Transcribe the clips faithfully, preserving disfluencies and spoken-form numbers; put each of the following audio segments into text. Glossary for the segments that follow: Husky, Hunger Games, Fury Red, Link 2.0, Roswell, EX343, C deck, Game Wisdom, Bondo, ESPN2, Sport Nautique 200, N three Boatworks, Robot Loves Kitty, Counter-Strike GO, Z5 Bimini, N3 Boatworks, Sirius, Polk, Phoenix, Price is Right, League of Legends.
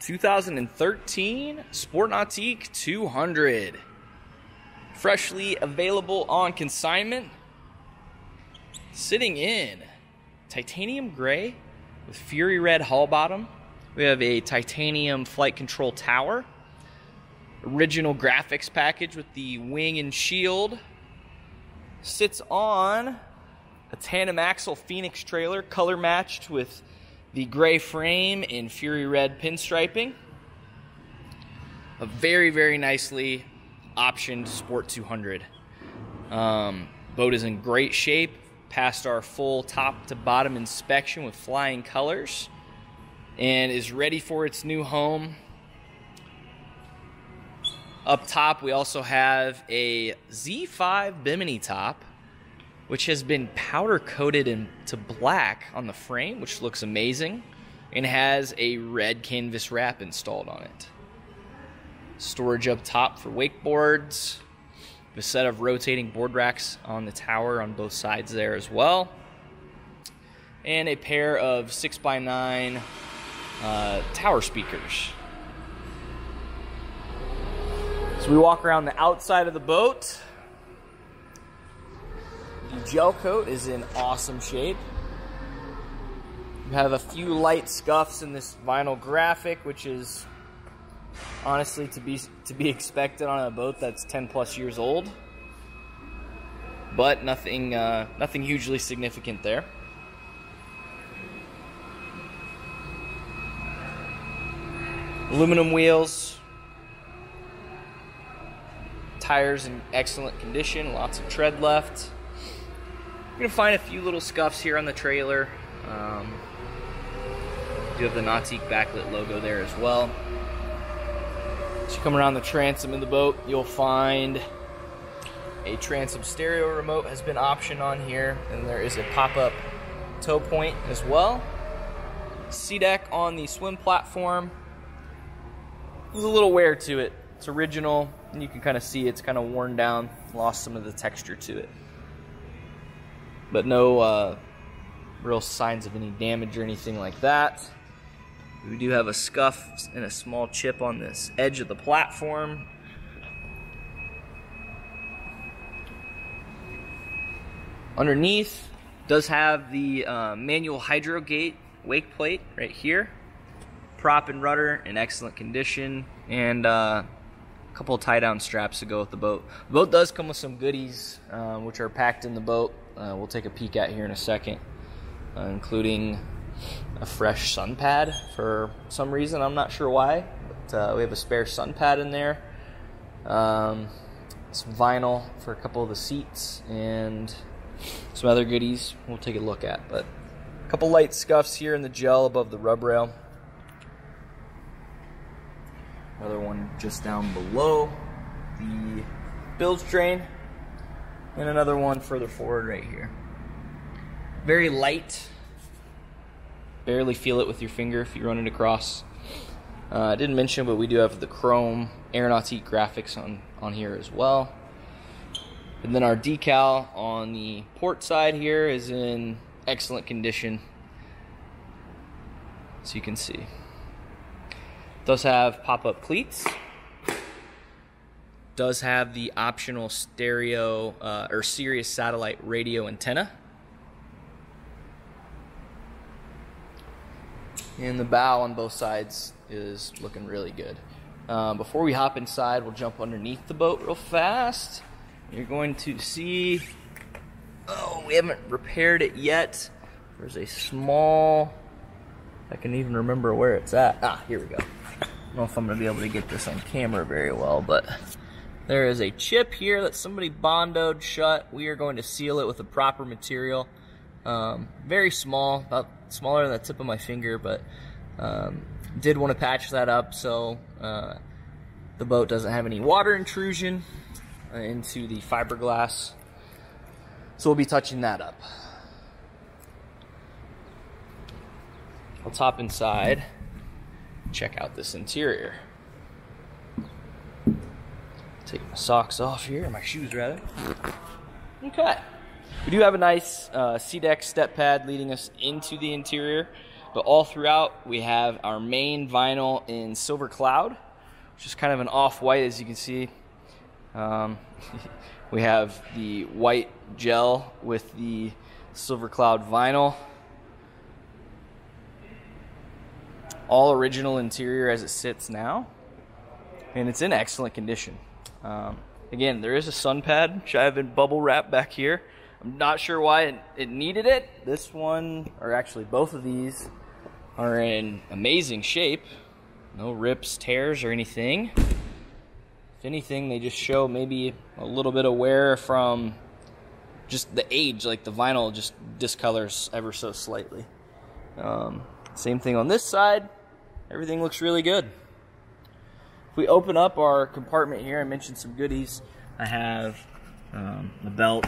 two thousand thirteen Sport Nautique two hundred. Freshly available on consignment. Sitting in titanium gray with Fury Red hull bottom. We have a titanium flight control tower. Original graphics package with the wing and shield. Sits on a tandem axle Phoenix trailer, color matched with the gray frame in Fury Red pinstriping. A very, very nicely optioned Sport two hundred. Um, boat is in great shape. Passed our full top to bottom inspection with flying colors and is ready for its new home. Up top, we also have a Z five Bimini top, which has been powder coated into black on the frame, which looks amazing, and has a red canvas wrap installed on it. Storage up top for wakeboards, a set of rotating board racks on the tower on both sides there as well, and a pair of six by nine uh, tower speakers. So we walk around the outside of the boat. The gel coat is in awesome shape. You have a few light scuffs in this vinyl graphic, which is honestly to be to be expected on a boat that's ten plus years old. But nothing uh, nothing hugely significant there. Aluminum wheels. Tires in excellent condition, lots of tread left. You're gonna find a few little scuffs here on the trailer. Um, you have the Nautique backlit logo there as well. As you come around the transom in the boat, you'll find a transom stereo remote has been optioned on here, and there is a pop-up tow point as well. C deck on the swim platform. There's a little wear to it. It's original, and you can kind of see it's kind of worn down, lost some of the texture to it. But no uh, real signs of any damage or anything like that. We do have a scuff and a small chip on this edge of the platform. Underneath does have the uh, manual hydro gate wake plate right here. Prop and rudder in excellent condition, and uh, a couple of tie down straps to go with the boat. The boat does come with some goodies uh, which are packed in the boat. Uh, we'll take a peek at here in a second, uh, including a fresh sun pad. For some reason, I'm not sure why, but uh, we have a spare sun pad in there, um, some vinyl for a couple of the seats, and some other goodies we'll take a look at. But a couple light scuffs here in the gel above the rub rail. Another one just down below the bilge drain, and another one further forward right here. Very light. Barely feel it with your finger if you run it across. Uh, I didn't mention, but we do have the chrome Aeronautique graphics on, on here as well. And then our decal on the port side here is in excellent condition, so you can see. It does have pop-up cleats. Does have the optional stereo uh, or Sirius satellite radio antenna. And the bow on both sides is looking really good. Um, before we hop inside, we'll jump underneath the boat real fast. You're going to see, oh, we haven't repaired it yet. There's a small, I can even remember where it's at. Ah, here we go. I don't know if I'm gonna be able to get this on camera very well, but there is a chip here that somebody bondoed shut. We are going to seal it with a proper material. Um, very small, about smaller than the tip of my finger, but um, did want to patch that up so uh, the boat doesn't have any water intrusion into the fiberglass. So we'll be touching that up. Let's hop inside, check out this interior. Take my socks off here, my shoes rather. Okay. We do have a nice uh, C deck step pad leading us into the interior. But all throughout, we have our main vinyl in Silver Cloud, which is kind of an off-white, as you can see. Um, we have the white gel with the Silver Cloud vinyl. All original interior as it sits now. And it's in excellent condition. Um, again, there is a sun pad, which I have been bubble wrapped back here. I'm not sure why it, it needed it. This one, or actually both of these, are in amazing shape. No rips, tears, or anything. If anything, they just show maybe a little bit of wear from just the age. Like the vinyl just discolors ever so slightly. Um, same thing on this side. Everything looks really good. If we open up our compartment here, I mentioned some goodies. I have um, the belt,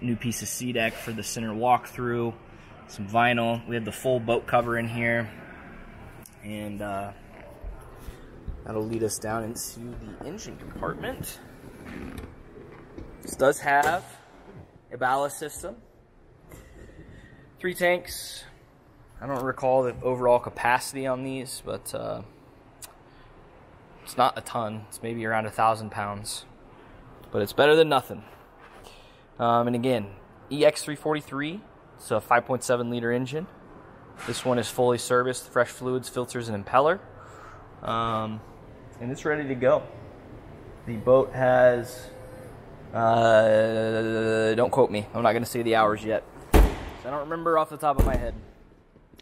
new piece of C deck for the center walkthrough, some vinyl. We have the full boat cover in here. And uh, that'll lead us down into the engine compartment. This does have a ballast system, three tanks. I don't recall the overall capacity on these, but uh, it's not a ton. It's maybe around a thousand pounds, but it's better than nothing. Um, and again, E X three forty-three, it's a five point seven liter engine. This one is fully serviced, fresh fluids, filters, and impeller. Um, and it's ready to go. The boat has, uh, don't quote me, I'm not going to say the hours yet. I don't remember off the top of my head.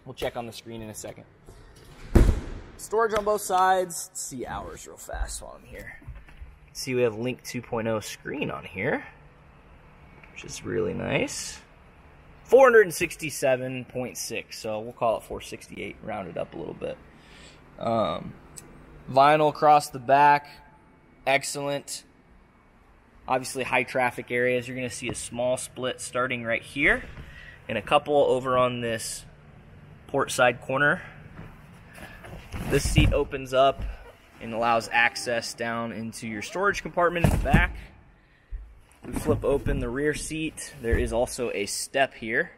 We'll check on the screen in a second. Storage on both sides. Let's see hours real fast while I'm here. See, we have Link two point oh screen on here, which is really nice. four sixty-seven point six, so we'll call it four sixty-eight, round it up a little bit. Um, vinyl across the back, excellent. Obviously high traffic areas, you're gonna see a small split starting right here and a couple over on this port side corner. This seat opens up and allows access down into your storage compartment in the back. We flip open the rear seat. There is also a step here,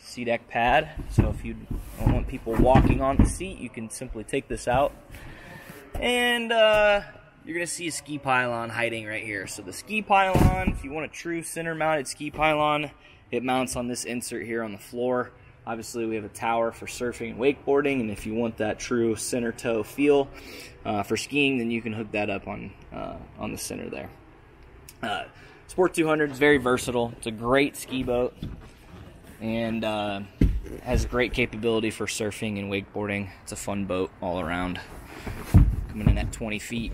C deck pad. So if you don't want people walking on the seat, you can simply take this out. And uh, you're gonna see a ski pylon hiding right here. So the ski pylon, if you want a true center mounted ski pylon, it mounts on this insert here on the floor. Obviously we have a tower for surfing and wakeboarding, and if you want that true center toe feel uh, for skiing, then you can hook that up on, uh, on the center there. Uh, Sport two hundred is very versatile. It's a great ski boat and uh, has great capability for surfing and wakeboarding. It's a fun boat all around. Coming in at twenty feet.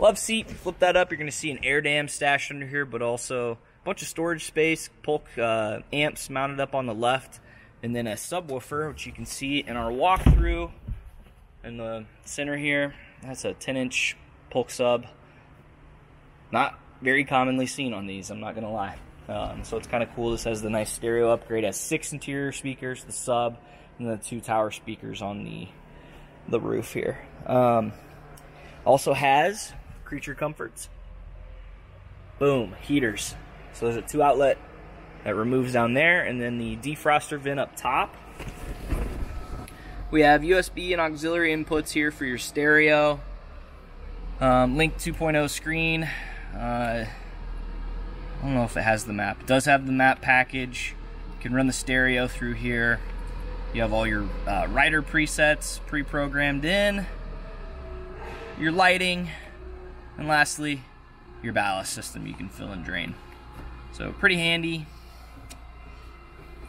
Love seat. Flip that up. You're going to see an air dam stashed under here, but also a bunch of storage space. Polk uh, amps mounted up on the left, and then a subwoofer, which you can see in our walkthrough in the center here. That's a ten inch. Polk sub, not very commonly seen on these, I'm not gonna lie. Um, so it's kind of cool. This has the nice stereo upgrade. It has six interior speakers, the sub, and the two tower speakers on the the roof here. Um, also has creature comforts. Boom, heaters. So there's a two outlet that removes down there, and then the defroster vent up top. We have U S B and auxiliary inputs here for your stereo. Um, Link two point oh screen. uh, I don't know if it has the map. It does have the map package. You can run the stereo through here. You have all your uh, rider presets pre-programmed in, your lighting, and lastly your ballast system you can fill and drain. So pretty handy.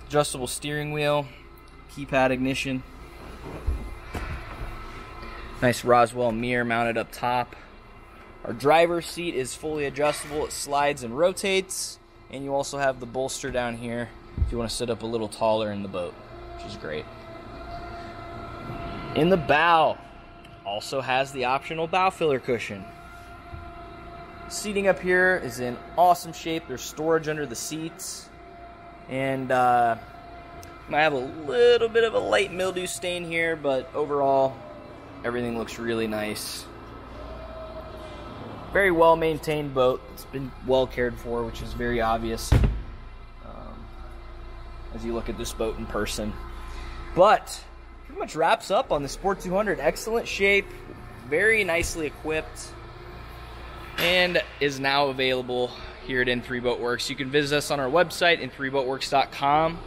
Adjustable steering wheel, keypad ignition. Nice Roswell mirror mounted up top. Our driver's seat is fully adjustable. It slides and rotates. And you also have the bolster down here if you want to sit up a little taller in the boat, which is great. In the bow, also has the optional bow filler cushion. Seating up here is in awesome shape. There's storage under the seats. And uh, I have a little bit of a light mildew stain here, but overall, everything looks really nice. Very well maintained boat. It's been well cared for, which is very obvious. Um, as you look at this boat in person. But pretty much wraps up on the Sport two hundred. Excellent shape, very nicely equipped, and is now available here at N three Boatworks. You can visit us on our website, N three boatworks dot com.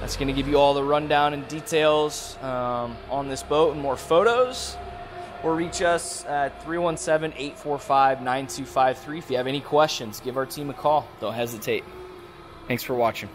That's going to give you all the rundown and details um, on this boat and more photos. Or reach us at three one seven, eight four five, nine two five three. If you have any questions, give our team a call. Don't hesitate. Thanks for watching.